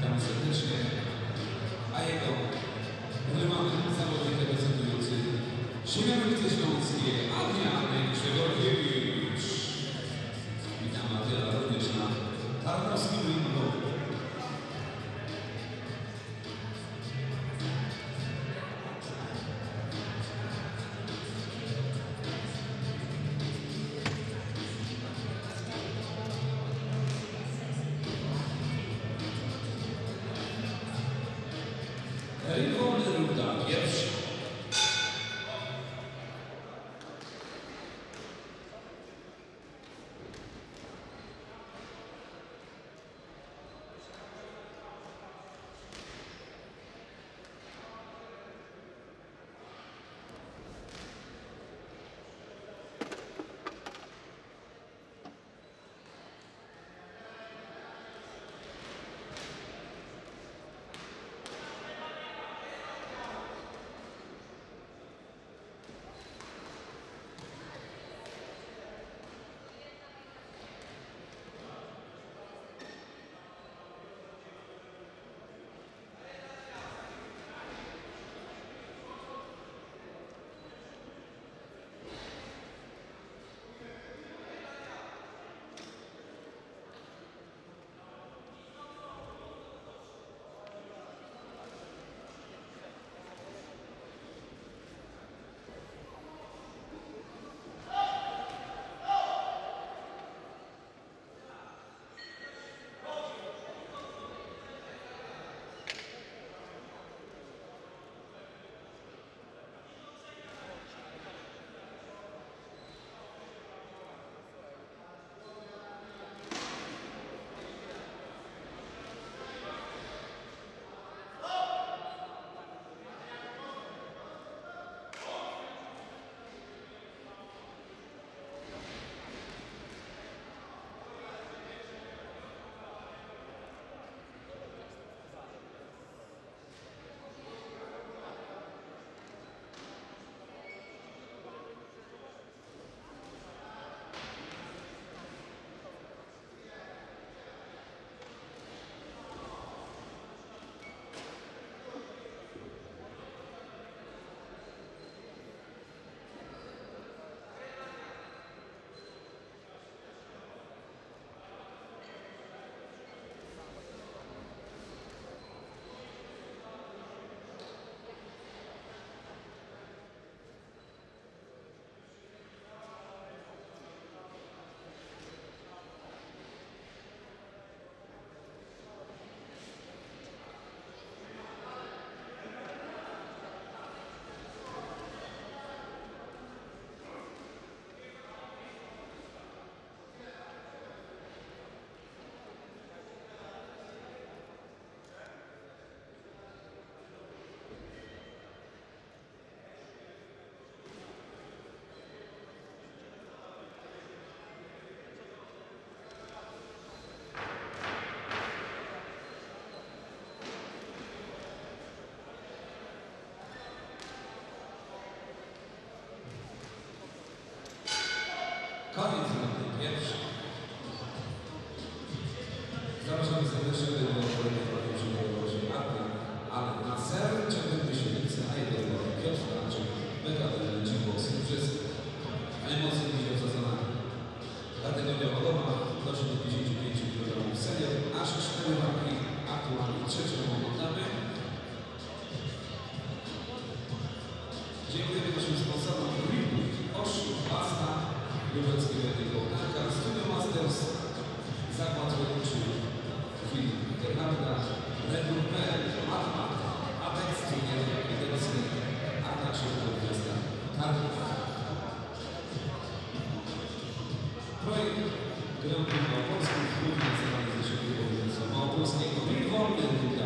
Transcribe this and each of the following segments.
witam serdecznie, a jego wyrywamy zawodnika decydujący Śmianowice Śląskie, Adrian Grzegorkiewicz. Witam Adriana również na Tarnowskim Rynku. Wolny runda pierwszy. Koniec rundy pierwszy. Zapraszamy serdecznie do kolejnych roczników Marty, ale na sercu będzie się liczy, a jego Piotra, czyli Megadel Dziwowski przez emocje widział za zonami. Dlatego wiadomo, doszło do 55 kg serial, aż 4 marki, aktualnie trzecią oglądamy. Dziękujemy naszym sponsorom Ripów, Oszu, Pasta, Lubelskiego Technika, Studio Masters, Zakład Rolniczy, Film Internauta, Redmond.pl, Matma, Apex, Studio Widelski, a także Wielka Tarnów. Projekt Grąby Małopolskich, głównie nazywany ze środków Wójca Małopolskiego, Wilwolny, druga,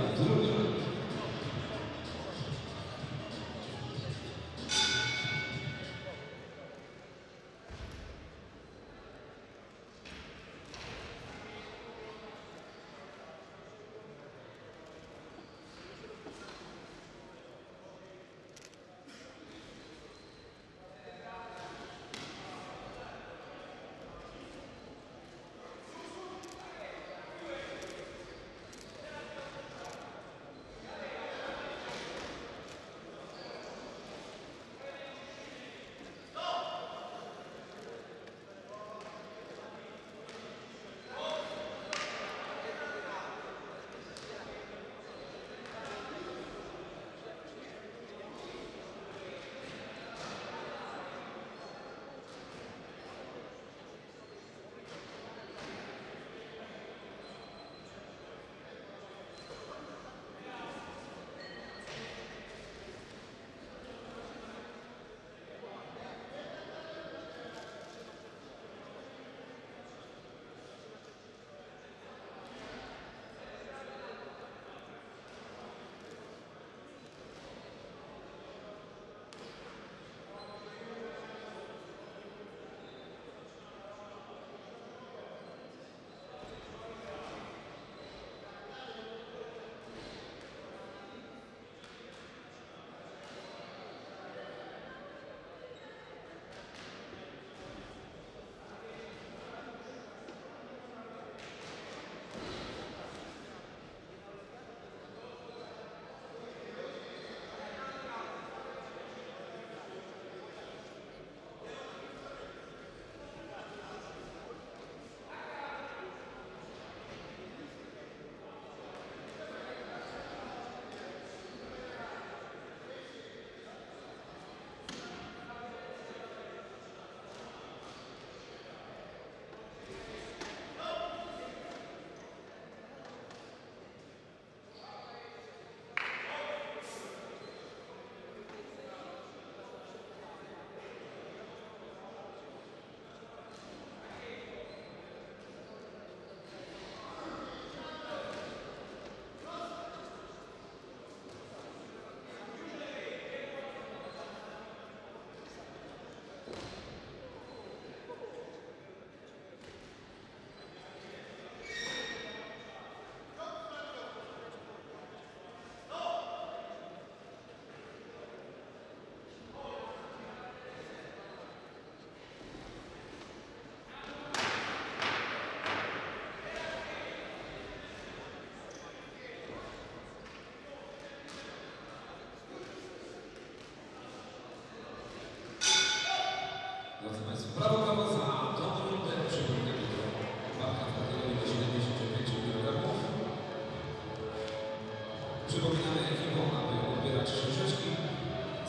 Przypominamy ekipom, aby odbierać krzyżeczki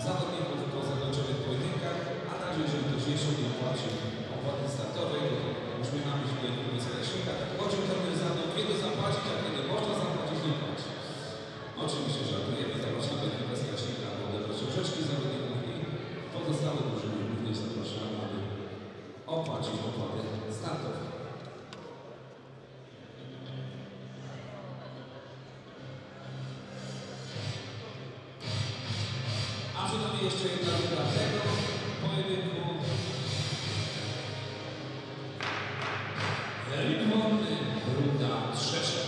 zawodników po zakończonych pojedynkach, a także jeżeli ktoś jeszcze nie opłacił opłaty startowej, już nie mamy źródeł bezkreśnika, tak chodził ten zadał, kiedy zapłacić, a kiedy można zapłacić, nie płacić. Oczywiście żartujemy, zapraszamy do bezkreśnika, bo odebrać krzyżeczki zawodników i pozostałe drużyny również zapraszamy, aby opłacić opłaty startowe. Jeszcze jedna dla tego pojedynku eliminowany, runda trzecia.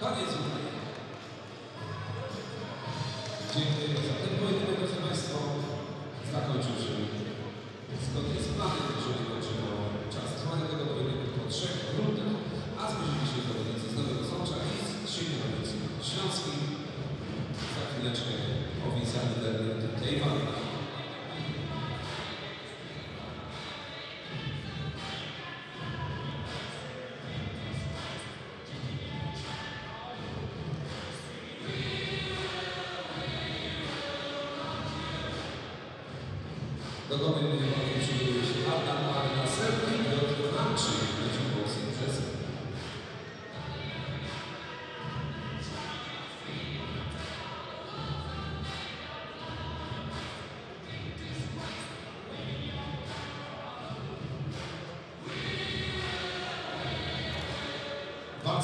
Koniec tutaj. Dziękujemy za ten pojedynek, proszę Państwa. Zakończył się zgodnie z planem, jeżeli chodzi o czas trwania tego pojedynku po 3 rundach, a zbliżyli się zawodnicy z Nowego Sącza i z Śmianowic Śląskich. Za chwileczkę oficjalny werdykt tej walki. Dogodnej mnie walki przygotuje się Adam Arnaserki i odkonawczy leci głosem przez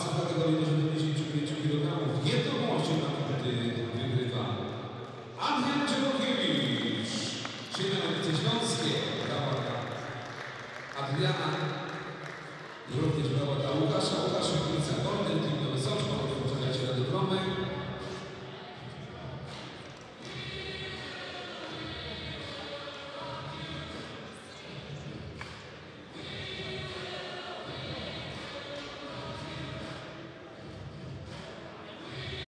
Zawsze w kategorii do 75 kg jednogłośnie na punkty wygrywa Adrian Grzegorkiewicz, Śmianowice Śląskie, brawa Adriana i również brawa Łukasza.